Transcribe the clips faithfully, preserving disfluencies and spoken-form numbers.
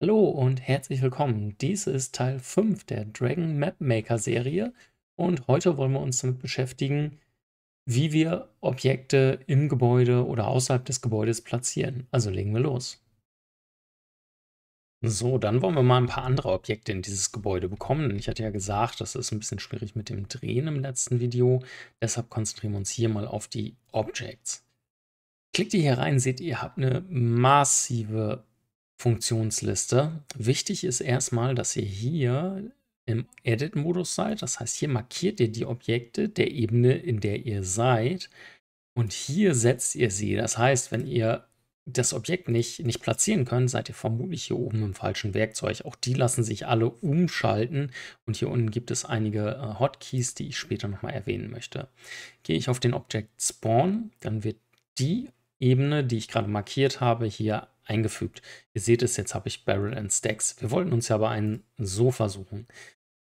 Hallo und herzlich willkommen. Dies ist Teil fünf der Dragon Map Maker Serie und heute wollen wir uns damit beschäftigen, wie wir Objekte im Gebäude oder außerhalb des Gebäudes platzieren. Also legen wir los. So, dann wollen wir mal ein paar andere Objekte in dieses Gebäude bekommen. Ich hatte ja gesagt, das ist ein bisschen schwierig mit dem Drehen im letzten Video. Deshalb konzentrieren wir uns hier mal auf die Objects. Klickt ihr hier rein, seht ihr, habt eine massive Funktionsliste. Wichtig ist erstmal, dass ihr hier im Edit-Modus seid. Das heißt, hier markiert ihr die Objekte der Ebene, in der ihr seid. Und hier setzt ihr sie. Das heißt, wenn ihr das Objekt nicht, nicht platzieren können, seid ihr vermutlich hier oben im falschen Werkzeug. Auch die lassen sich alle umschalten und hier unten gibt es einige Hotkeys, die ich später nochmal erwähnen möchte. Gehe ich auf den Object Spawn, dann wird die Ebene, die ich gerade markiert habe, hier eingefügt. Ihr seht es, jetzt habe ich Barrel and Stacks. Wir wollten uns ja aber einen Sofa suchen.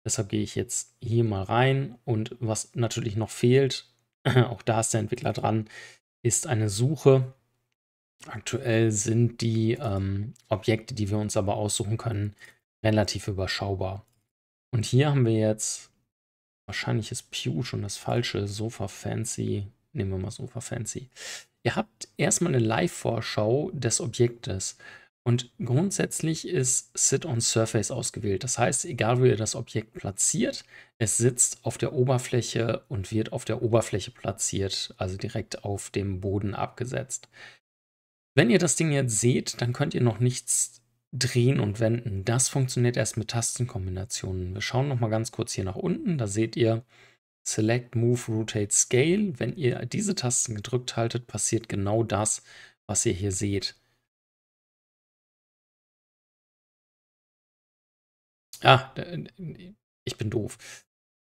Deshalb gehe ich jetzt hier mal rein und was natürlich noch fehlt, auch da ist der Entwickler dran, ist eine Suche. Aktuell sind die ähm, Objekte, die wir uns aber aussuchen können, relativ überschaubar. Und hier haben wir jetzt, wahrscheinlich ist Pew schon das falsche, Sofa Fancy, nehmen wir mal Sofa Fancy. Ihr habt erstmal eine Live-Vorschau des Objektes und grundsätzlich ist Sit on Surface ausgewählt. Das heißt, egal wo ihr das Objekt platziert, es sitzt auf der Oberfläche und wird auf der Oberfläche platziert, also direkt auf dem Boden abgesetzt. Wenn ihr das Ding jetzt seht, dann könnt ihr noch nichts drehen und wenden. Das funktioniert erst mit Tastenkombinationen. Wir schauen nochmal ganz kurz hier nach unten. Da seht ihr Select, Move, Rotate, Scale. Wenn ihr diese Tasten gedrückt haltet, passiert genau das, was ihr hier seht. Ah, ich bin doof.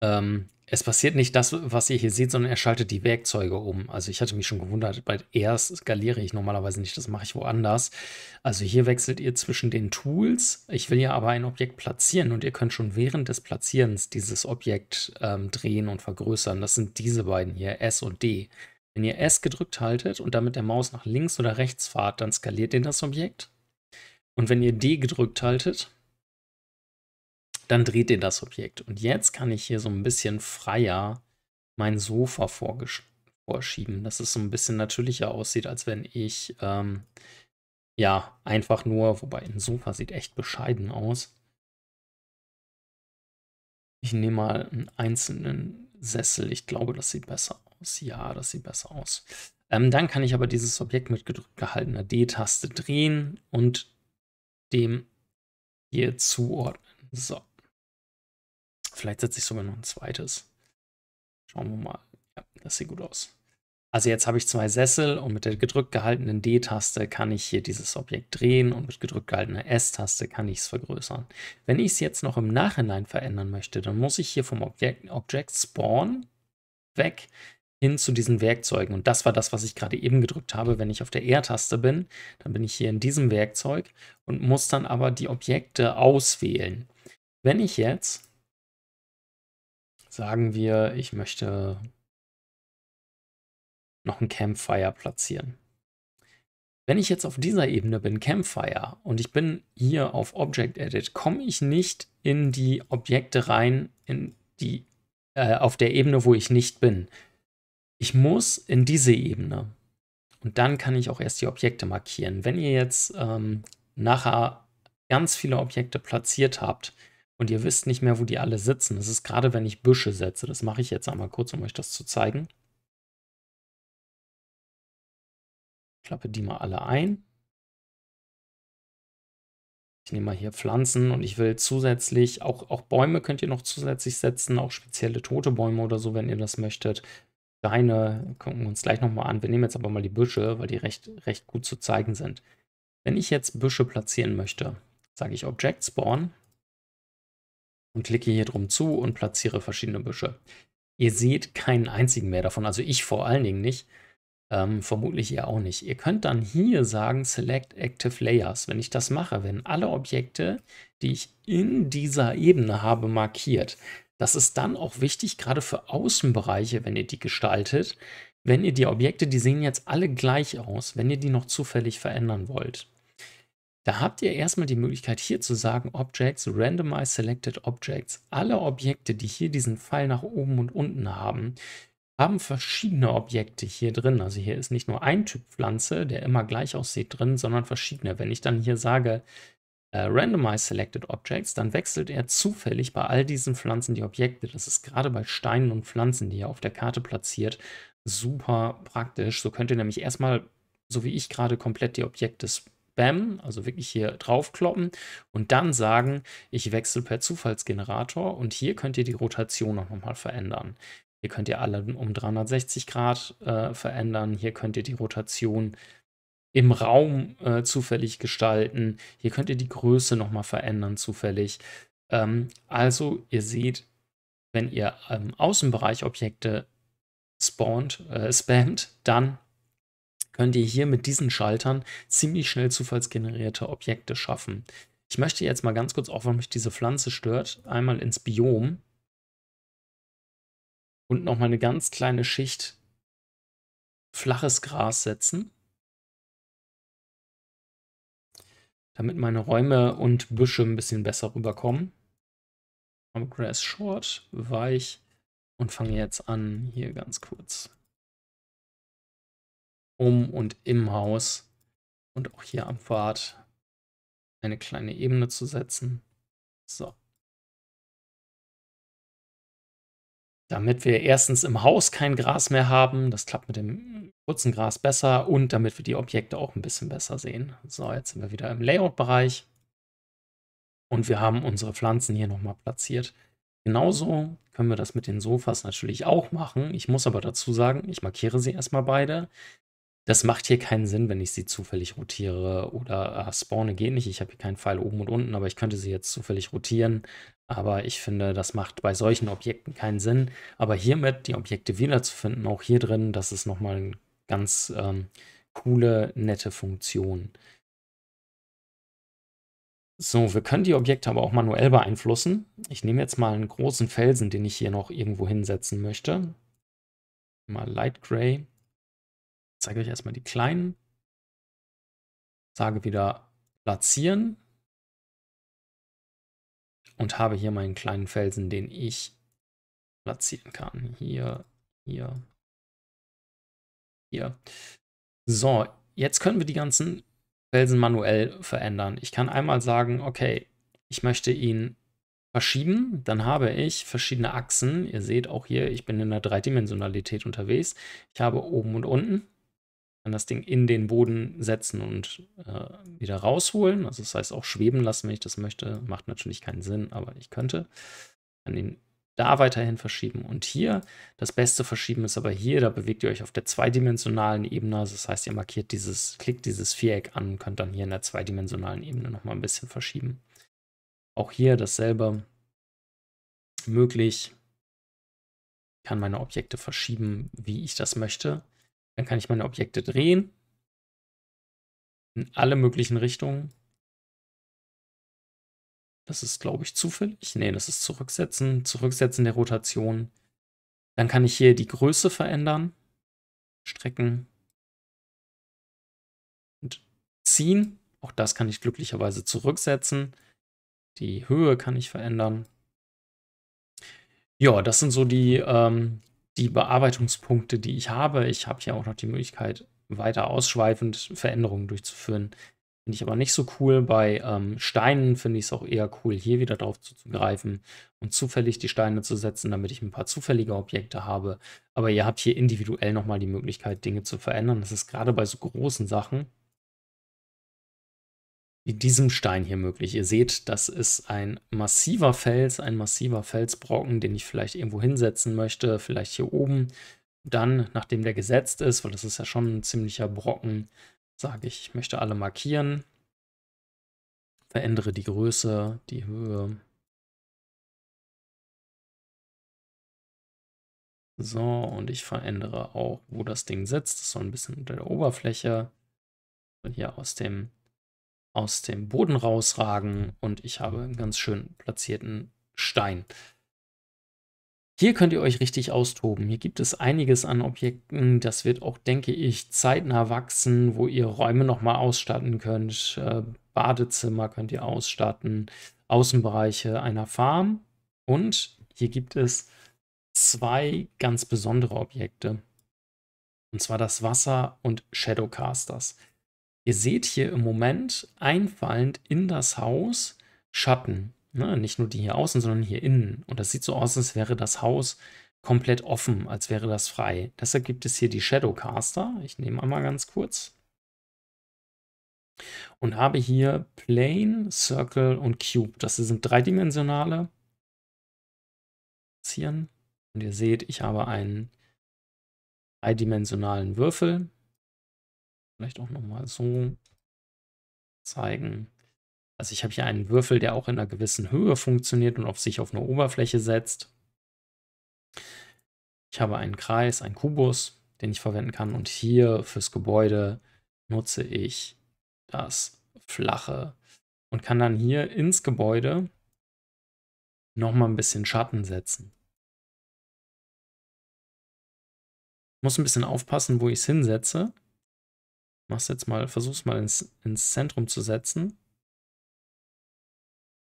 Ähm, es passiert nicht das, was ihr hier seht, sondern er schaltet die Werkzeuge um. Also ich hatte mich schon gewundert, bei erst skaliere ich normalerweise nicht, das mache ich woanders. Also hier wechselt ihr zwischen den Tools. Ich will ja aber ein Objekt platzieren und ihr könnt schon während des Platzierens dieses Objekt ähm, drehen und vergrößern. Das sind diese beiden hier, S und D. Wenn ihr S gedrückt haltet und damit der Maus nach links oder rechts fahrt, dann skaliert ihr das Objekt. Und wenn ihr D gedrückt haltet, dann dreht ihr das Objekt. Und jetzt kann ich hier so ein bisschen freier mein Sofa vorschieben, dass es so ein bisschen natürlicher aussieht, als wenn ich, ähm, ja, einfach nur, wobei ein Sofa sieht echt bescheiden aus. Ich nehme mal einen einzelnen Sessel. Ich glaube, das sieht besser aus. Ja, das sieht besser aus. Ähm, dann kann ich aber dieses Objekt mit gedrückt gehaltener D-Taste drehen und dem hier zuordnen. So. Vielleicht setze ich sogar noch ein zweites. Schauen wir mal. Ja, das sieht gut aus. Also jetzt habe ich zwei Sessel und mit der gedrückt gehaltenen D-Taste kann ich hier dieses Objekt drehen und mit gedrückt gehaltener S-Taste kann ich es vergrößern. Wenn ich es jetzt noch im Nachhinein verändern möchte, dann muss ich hier vom Objekt, Object Spawn weg hin zu diesen Werkzeugen. Und das war das, was ich gerade eben gedrückt habe. Wenn ich auf der R-Taste bin, dann bin ich hier in diesem Werkzeug und muss dann aber die Objekte auswählen. Wenn ich jetzt, sagen wir, ich möchte noch ein Campfire platzieren. Wenn ich jetzt auf dieser Ebene bin, Campfire, und ich bin hier auf Object Edit, komme ich nicht in die Objekte rein, in die, äh, auf der Ebene, wo ich nicht bin. Ich muss in diese Ebene und dann kann ich auch erst die Objekte markieren. Wenn ihr jetzt ähm, nachher ganz viele Objekte platziert habt und ihr wisst nicht mehr, wo die alle sitzen, das ist gerade, wenn ich Büsche setze, das mache ich jetzt einmal kurz, um euch das zu zeigen. Ich klappe die mal alle ein. Ich nehme mal hier Pflanzen und ich will zusätzlich, auch, auch Bäume könnt ihr noch zusätzlich setzen, auch spezielle tote Bäume oder so, wenn ihr das möchtet. Steine gucken wir uns gleich nochmal an. Wir nehmen jetzt aber mal die Büsche, weil die recht, recht gut zu zeigen sind. Wenn ich jetzt Büsche platzieren möchte, sage ich Object Spawn und klicke hier drum zu und platziere verschiedene Büsche. Ihr seht keinen einzigen mehr davon, also ich vor allen Dingen nicht, ähm, vermutlich ihr auch nicht. Ihr könnt dann hier sagen Select Active Layers. Wenn ich das mache, werden alle Objekte, die ich in dieser Ebene habe, markiert. Das ist dann auch wichtig, gerade für Außenbereiche, wenn ihr die gestaltet. Wenn ihr die Objekte, die sehen jetzt alle gleich aus, wenn ihr die noch zufällig verändern wollt. Da habt ihr erstmal die Möglichkeit, hier zu sagen, Objects, Randomized Selected Objects. Alle Objekte, die hier diesen Pfeil nach oben und unten haben, haben verschiedene Objekte hier drin. Also hier ist nicht nur ein Typ Pflanze, der immer gleich aussieht drin, sondern verschiedene. Wenn ich dann hier sage, äh, Randomized Selected Objects, dann wechselt er zufällig bei all diesen Pflanzen die Objekte. Das ist gerade bei Steinen und Pflanzen, die er auf der Karte platziert, super praktisch. So könnt ihr nämlich erstmal, so wie ich gerade, komplett die Objekte spammen, also wirklich hier draufkloppen und dann sagen, ich wechsle per Zufallsgenerator, und hier könnt ihr die Rotation auch nochmal verändern. Hier könnt ihr alle um dreihundertsechzig Grad äh, verändern. Hier könnt ihr die Rotation im Raum äh, zufällig gestalten. Hier könnt ihr die Größe nochmal verändern zufällig. Ähm, also ihr seht, wenn ihr im Außenbereich Objekte spawnt, äh, spammt, dann könnt ihr hier mit diesen Schaltern ziemlich schnell zufallsgenerierte Objekte schaffen. Ich möchte jetzt mal ganz kurz, auch wenn mich diese Pflanze stört, einmal ins Biom. Und nochmal eine ganz kleine Schicht flaches Gras setzen, damit meine Räume und Büsche ein bisschen besser rüberkommen. Vom Grass Short, weich, und fange jetzt an, hier ganz kurz um und im Haus und auch hier am Pfad eine kleine Ebene zu setzen. So. Damit wir erstens im Haus kein Gras mehr haben, das klappt mit dem kurzen Gras besser, und damit wir die Objekte auch ein bisschen besser sehen. So, jetzt sind wir wieder im Layout-Bereich und wir haben unsere Pflanzen hier nochmal platziert. Genauso können wir das mit den Sofas natürlich auch machen. Ich muss aber dazu sagen, ich markiere sie erstmal beide. Das macht hier keinen Sinn, wenn ich sie zufällig rotiere oder äh, spawne geht nicht. Ich habe hier keinen Pfeil oben und unten, aber ich könnte sie jetzt zufällig rotieren. Aber ich finde, das macht bei solchen Objekten keinen Sinn. Aber hiermit die Objekte wiederzufinden, auch hier drin, das ist nochmal eine ganz ähm, coole, nette Funktion. So, wir können die Objekte aber auch manuell beeinflussen. Ich nehme jetzt mal einen großen Felsen, den ich hier noch irgendwo hinsetzen möchte. Mal Light Gray. Ich zeige euch erstmal die kleinen. Sage wieder platzieren. Und habe hier meinen kleinen Felsen, den ich platzieren kann. Hier, hier, hier. So, jetzt können wir die ganzen Felsen manuell verändern. Ich kann einmal sagen, okay, ich möchte ihn verschieben. Dann habe ich verschiedene Achsen. Ihr seht auch hier, ich bin in der Dreidimensionalität unterwegs. Ich habe oben und unten. Ich kann das Ding in den Boden setzen und äh, wieder rausholen. Also das heißt auch schweben lassen, wenn ich das möchte. Macht natürlich keinen Sinn, aber ich könnte. Ich kann ihn da weiterhin verschieben. Und hier, das beste Verschieben ist aber hier, da bewegt ihr euch auf der zweidimensionalen Ebene. Also das heißt, ihr markiert dieses, klickt dieses Viereck an und könnt dann hier in der zweidimensionalen Ebene nochmal ein bisschen verschieben. Auch hier dasselbe möglich. Ich kann meine Objekte verschieben, wie ich das möchte. Dann kann ich meine Objekte drehen, in alle möglichen Richtungen. Das ist, glaube ich, zufällig. Ne, das ist Zurücksetzen, Zurücksetzen der Rotation. Dann kann ich hier die Größe verändern, strecken und ziehen. Auch das kann ich glücklicherweise zurücksetzen. Die Höhe kann ich verändern. Ja, das sind so die... Ähm, die Bearbeitungspunkte, die ich habe. Ich habe hier auch noch die Möglichkeit, weiter ausschweifend Veränderungen durchzuführen. Finde ich aber nicht so cool. Bei ähm, Steinen finde ich es auch eher cool, hier wieder drauf zuzugreifen und zufällig die Steine zu setzen, damit ich ein paar zufällige Objekte habe. Aber ihr habt hier individuell nochmal die Möglichkeit, Dinge zu verändern. Das ist gerade bei so großen Sachen wie diesem Stein hier möglich. Ihr seht, das ist ein massiver Fels, ein massiver Felsbrocken, den ich vielleicht irgendwo hinsetzen möchte, vielleicht hier oben. Dann, nachdem der gesetzt ist, weil das ist ja schon ein ziemlicher Brocken, sage ich, ich möchte alle markieren, verändere die Größe, die Höhe. So, und ich verändere auch, wo das Ding sitzt. Das soll ein bisschen unter der Oberfläche. Und hier aus dem aus dem Boden rausragen, und ich habe einen ganz schön platzierten Stein. Hier könnt ihr euch richtig austoben. Hier gibt es einiges an Objekten. Das wird auch, denke ich, zeitnah wachsen, wo ihr Räume nochmal ausstatten könnt. Äh, Badezimmer könnt ihr ausstatten. Außenbereiche einer Farm. Und hier gibt es zwei ganz besondere Objekte. Und zwar das Wasser und Shadowcasters. Ihr seht hier im Moment einfallend in das Haus Schatten. Ne, nicht nur die hier außen, sondern hier innen. Und das sieht so aus, als wäre das Haus komplett offen, als wäre das frei. Deshalb gibt es hier die Shadowcaster. Ich nehme einmal ganz kurz. Und habe hier Plane, Circle und Cube. Das sind dreidimensionale. Und ihr seht, ich habe einen dreidimensionalen Würfel. Vielleicht auch nochmal so zeigen. Also ich habe hier einen Würfel, der auch in einer gewissen Höhe funktioniert und auf sich auf eine Oberfläche setzt. Ich habe einen Kreis, einen Kubus, den ich verwenden kann. Und hier fürs Gebäude nutze ich das Flache und kann dann hier ins Gebäude nochmal ein bisschen Schatten setzen. Ich muss ein bisschen aufpassen, wo ich es hinsetze. Ich mach's jetzt mal, versuche es mal ins, ins Zentrum zu setzen.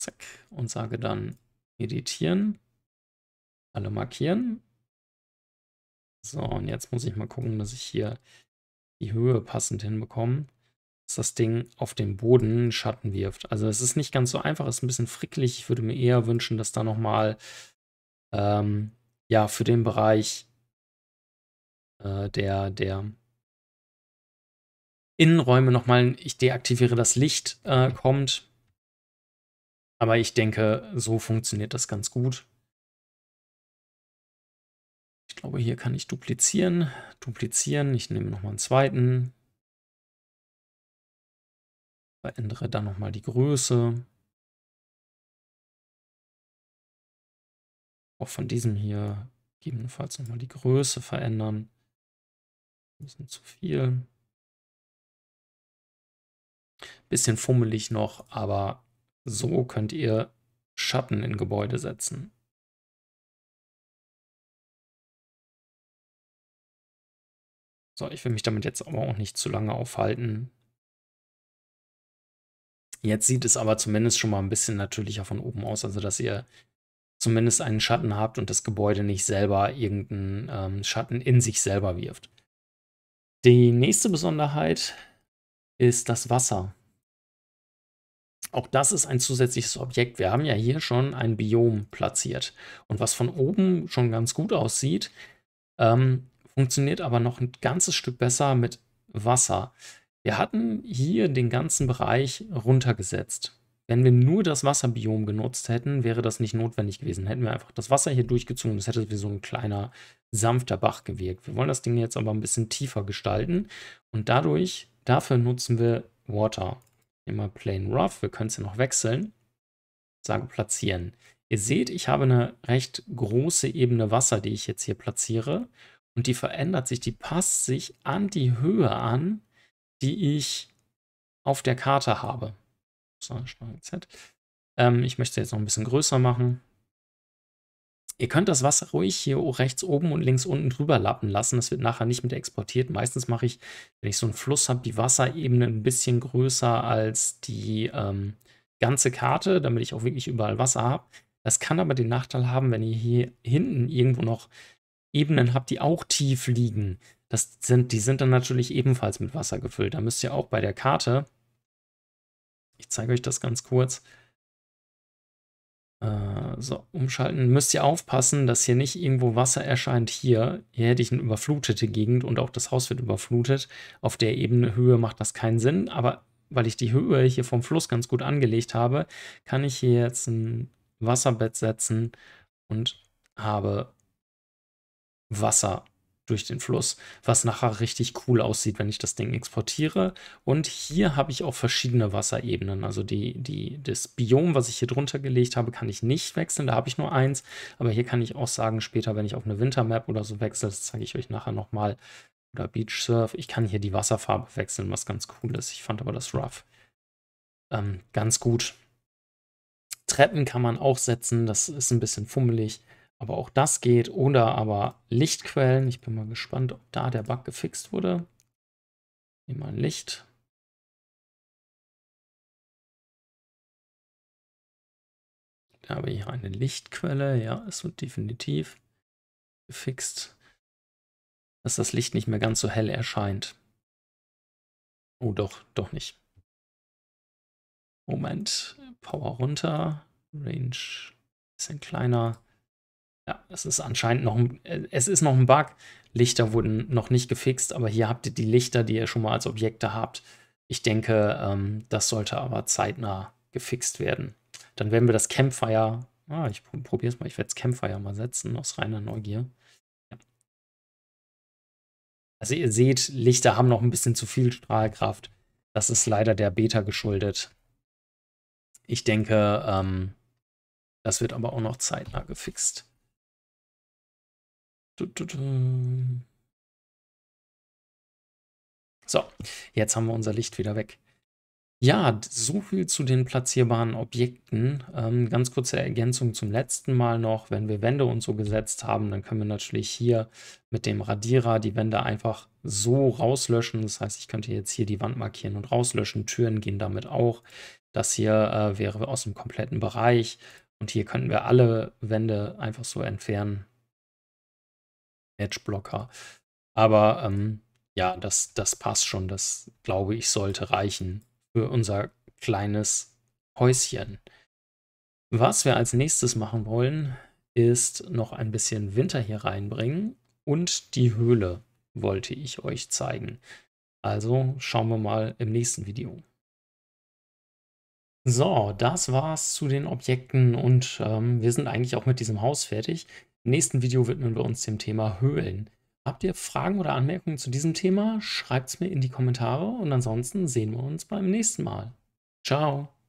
Zack, und sage dann editieren, alle markieren. So, und jetzt muss ich mal gucken, dass ich hier die Höhe passend hinbekomme, dass das Ding auf den Boden Schatten wirft. Also es ist nicht ganz so einfach, es ist ein bisschen frickelig. Ich würde mir eher wünschen, dass da nochmal ähm, ja, für den Bereich äh, der, der Innenräume nochmal, ich deaktiviere das Licht, äh, kommt. Aber ich denke, so funktioniert das ganz gut. Ich glaube, hier kann ich duplizieren. Duplizieren. Ich nehme nochmal einen zweiten. Verändere dann nochmal die Größe. Auch von diesem hier gegebenenfalls nochmal die Größe verändern. Ein bisschen zu viel. Bisschen fummelig noch, aber so könnt ihr Schatten in Gebäude setzen. So, ich will mich damit jetzt aber auch nicht zu lange aufhalten. Jetzt sieht es aber zumindest schon mal ein bisschen natürlicher von oben aus, also dass ihr zumindest einen Schatten habt und das Gebäude nicht selber irgendeinen ähm, Schatten in sich selber wirft. Die nächste Besonderheit ist das Wasser. Auch das ist ein zusätzliches Objekt. Wir haben ja hier schon ein Biom platziert. Und was von oben schon ganz gut aussieht, ähm, funktioniert aber noch ein ganzes Stück besser mit Wasser. Wir hatten hier den ganzen Bereich runtergesetzt. Wenn wir nur das Wasserbiom genutzt hätten, wäre das nicht notwendig gewesen. Hätten wir einfach das Wasser hier durchgezogen, das hätte wie so ein kleiner, sanfter Bach gewirkt. Wir wollen das Ding jetzt aber ein bisschen tiefer gestalten. Und dadurch, dafür nutzen wir Water. Immer Plain Rough, wir können es ja noch wechseln, sage platzieren. Ihr seht, ich habe eine recht große Ebene Wasser, die ich jetzt hier platziere und die verändert sich, die passt sich an die Höhe an, die ich auf der Karte habe. So, Z. Ähm, ich möchte es jetzt noch ein bisschen größer machen. Ihr könnt das Wasser ruhig hier rechts oben und links unten drüber lappen lassen. Das wird nachher nicht mit exportiert. Meistens mache ich, wenn ich so einen Fluss habe, die Wasserebene ein bisschen größer als die ähm, ganze Karte, damit ich auch wirklich überall Wasser habe. Das kann aber den Nachteil haben, wenn ihr hier hinten irgendwo noch Ebenen habt, die auch tief liegen. Das sind, die sind dann natürlich ebenfalls mit Wasser gefüllt. Da müsst ihr auch bei der Karte, ich zeige euch das ganz kurz, so, umschalten, müsst ihr aufpassen, dass hier nicht irgendwo Wasser erscheint. Hier, hier hätte ich eine überflutete Gegend und auch das Haus wird überflutet. Auf der Ebene Höhe macht das keinen Sinn, aber weil ich die Höhe hier vom Fluss ganz gut angelegt habe, kann ich hier jetzt ein Wasserbett setzen und habe Wasser durch den Fluss, was nachher richtig cool aussieht, wenn ich das Ding exportiere. Und hier habe ich auch verschiedene Wasserebenen. Also die, die, das Biom, was ich hier drunter gelegt habe, kann ich nicht wechseln. Da habe ich nur eins. Aber hier kann ich auch sagen, später, wenn ich auf eine Wintermap oder so wechsle, das zeige ich euch nachher nochmal, oder Beach Surf, ich kann hier die Wasserfarbe wechseln, was ganz cool ist. Ich fand aber das Rough ähm, ganz gut. Treppen kann man auch setzen. Das ist ein bisschen fummelig. Aber auch das geht. Oder aber Lichtquellen. Ich bin mal gespannt, ob da der Bug gefixt wurde. Nehmen wir ein Licht. Da habe ich hier eine Lichtquelle. Ja, ist so definitiv gefixt, dass das Licht nicht mehr ganz so hell erscheint. Oh, doch, doch nicht. Moment. Power runter. Range bisschen kleiner. Ja, es ist anscheinend noch ein, es ist noch ein Bug. Lichter wurden noch nicht gefixt, aber hier habt ihr die Lichter, die ihr schon mal als Objekte habt. Ich denke, ähm, das sollte aber zeitnah gefixt werden. Dann werden wir das Campfire, ah, ich probiere es mal, ich werde das Campfire mal setzen, aus reiner Neugier. Ja. Also ihr seht, Lichter haben noch ein bisschen zu viel Strahlkraft. Das ist leider der Beta geschuldet. Ich denke, ähm, das wird aber auch noch zeitnah gefixt. So, jetzt haben wir unser Licht wieder weg. Ja, so viel zu den platzierbaren Objekten. Ähm, ganz kurze Ergänzung zum letzten Mal noch. Wenn wir Wände und so gesetzt haben, dann können wir natürlich hier mit dem Radierer die Wände einfach so rauslöschen. Das heißt, ich könnte jetzt hier die Wand markieren und rauslöschen. Türen gehen damit auch. Das hier äh, wäre aus dem kompletten Bereich. Und hier könnten wir alle Wände einfach so entfernen. Edgeblocker. Aber ähm, ja, das, das passt schon. Das, glaube ich, sollte reichen für unser kleines Häuschen. Was wir als nächstes machen wollen, ist noch ein bisschen Winter hier reinbringen. Und die Höhle wollte ich euch zeigen. Also schauen wir mal im nächsten Video. So, das war's zu den Objekten und ähm, wir sind eigentlich auch mit diesem Haus fertig. Im nächsten Video widmen wir uns dem Thema Höhlen. Habt ihr Fragen oder Anmerkungen zu diesem Thema? Schreibt es mir in die Kommentare und ansonsten sehen wir uns beim nächsten Mal. Ciao!